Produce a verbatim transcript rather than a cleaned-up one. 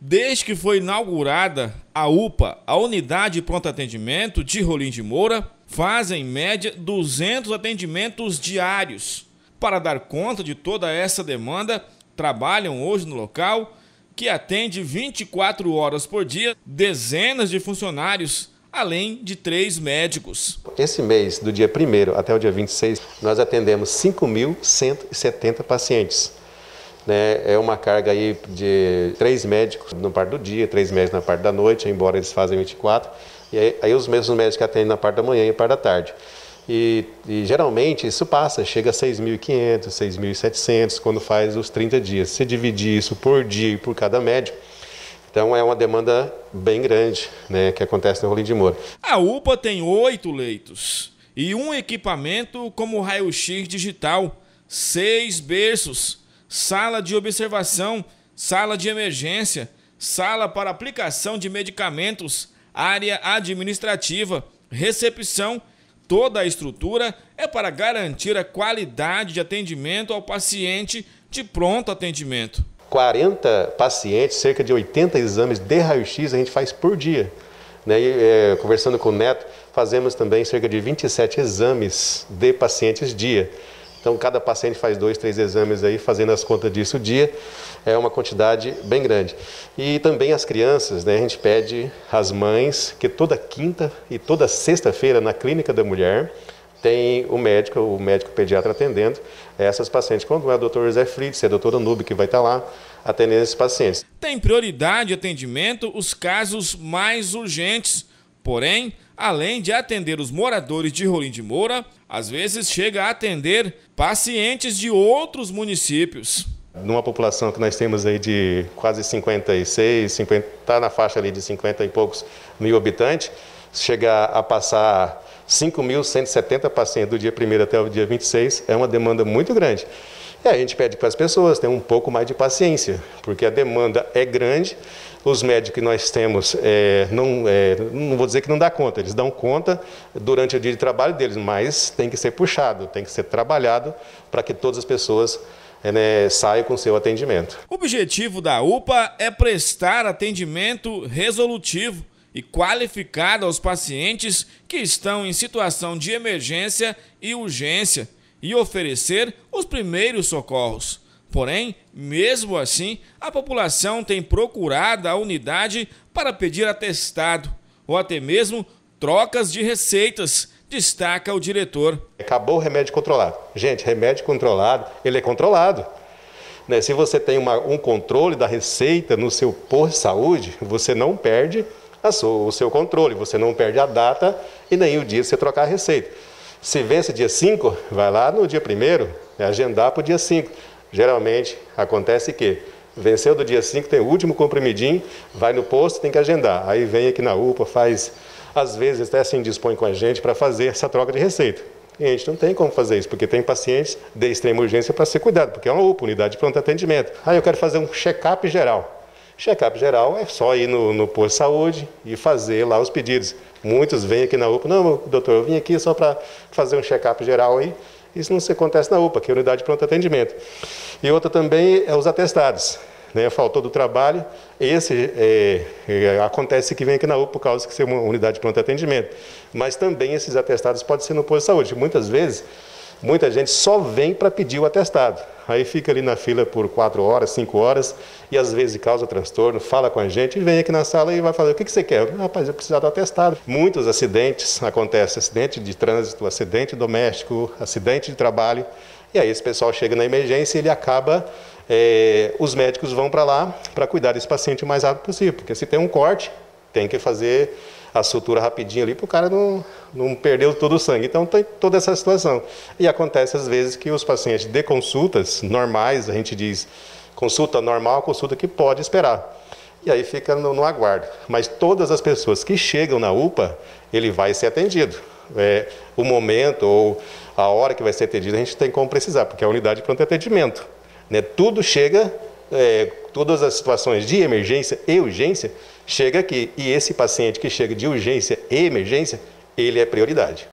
Desde que foi inaugurada a U P A, a Unidade de Pronto Atendimento de Rolim de Moura, faz em média duzentos atendimentos diários. Para dar conta de toda essa demanda, trabalham hoje no local, que atende vinte e quatro horas por dia, dezenas de funcionários, além de três médicos. Esse mês, do dia primeiro até o dia vinte e seis, nós atendemos cinco mil cento e setenta pacientes. É uma carga aí de três médicos na parte do dia, três médicos na parte da noite, embora eles fazem vinte e quatro, e aí, aí os mesmos médicos atendem na parte da manhã e na parte da tarde. E, e geralmente isso passa, chega a seis mil e quinhentos, seis mil e setecentos quando faz os trinta dias. Se dividir isso por dia e por cada médico, então é uma demanda bem grande, né, que acontece no Rolim de Moura. A U P A tem oito leitos e um equipamento como raio-x digital, seis berços, sala de observação, sala de emergência, sala para aplicação de medicamentos, área administrativa, recepção. Toda a estrutura é para garantir a qualidade de atendimento ao paciente de pronto atendimento. quarenta pacientes, cerca de oitenta exames de raio-x a gente faz por dia. Né? E, é, conversando com o Neto, fazemos também cerca de vinte e sete exames de pacientes dia. Então, cada paciente faz dois, três exames aí, fazendo as contas disso o dia, é uma quantidade bem grande. E também as crianças, né? A gente pede às mães que toda quinta e toda sexta-feira, na clínica da mulher, tem o médico, o médico pediatra atendendo essas pacientes. Quando é o doutor José Fritz, é a doutora Anúbio que vai estar lá atendendo esses pacientes. Tem prioridade de atendimento os casos mais urgentes, porém, além de atender os moradores de Rolim de Moura, às vezes chega a atender pacientes de outros municípios. Numa população que nós temos aí de quase cinquenta e seis, cinquenta, tá na faixa ali de cinquenta e poucos mil habitantes, chega a passar cinco mil cento e setenta pacientes do dia primeiro até o dia vinte e seis, é uma demanda muito grande. E a gente pede para as pessoas terem um pouco mais de paciência, porque a demanda é grande, os médicos que nós temos, é, não, é, não vou dizer que não dá conta, eles dão conta durante o dia de trabalho deles, mas tem que ser puxado, tem que ser trabalhado para que todas as pessoas é, né, saiam com o seu atendimento. O objetivo da U P A é prestar atendimento resolutivo e qualificado aos pacientes que estão em situação de emergência e urgência, e oferecer os primeiros socorros. Porém, mesmo assim, a população tem procurado a unidade para pedir atestado ou até mesmo trocas de receitas, destaca o diretor. Acabou o remédio controlado. Gente, remédio controlado, ele é controlado. Né? Se você tem uma, um controle da receita no seu posto de saúde, você não perde a sua, o seu controle, você não perde a data e nem o dia de você trocar a receita. Se vence dia cinco, vai lá no dia primeiro, é agendar para o dia cinco. Geralmente acontece que venceu do dia cinco, tem o último comprimidinho, vai no posto, tem que agendar. Aí vem aqui na U P A, faz, às vezes até se indispõe com a gente para fazer essa troca de receita. E a gente não tem como fazer isso, porque tem pacientes de extrema urgência para ser cuidado, porque é uma U P A, unidade de pronto atendimento. Aí eu quero fazer um check-up geral. Check-up geral é só ir no, no posto de saúde e fazer lá os pedidos. Muitos vêm aqui na U P A, não, doutor, eu vim aqui só para fazer um check-up geral aí. Isso não se acontece na U P A, que é a unidade de pronto atendimento. E outra também é os atestados, né? Faltou do trabalho, esse é, é, acontece que vem aqui na U P A por causa que ser uma unidade de pronto atendimento. Mas também esses atestados podem ser no posto de saúde. Muitas vezes, muita gente só vem para pedir o atestado. Aí fica ali na fila por quatro horas, cinco horas, e às vezes causa transtorno, fala com a gente, e vem aqui na sala e vai falar, o que, que você quer? Rapaz, eu preciso do atestado. Muitos acidentes acontecem, acidente de trânsito, acidente doméstico, acidente de trabalho, e aí esse pessoal chega na emergência e ele acaba, é, os médicos vão para lá para cuidar desse paciente o mais rápido possível, porque se tem um corte, tem que fazer a sutura rapidinho ali para o cara não, não perder todo o sangue. Então tem toda essa situação. E acontece às vezes que os pacientes de consultas normais, a gente diz consulta normal, consulta que pode esperar. E aí fica no, no aguardo. Mas todas as pessoas que chegam na U P A, ele vai ser atendido. É, o momento ou a hora que vai ser atendido, a gente tem como precisar, porque é a unidade de pronto atendimento. Né? Tudo chega... É, todas as situações de emergência e urgência chega aqui, e esse paciente que chega de urgência e emergência, ele é prioridade.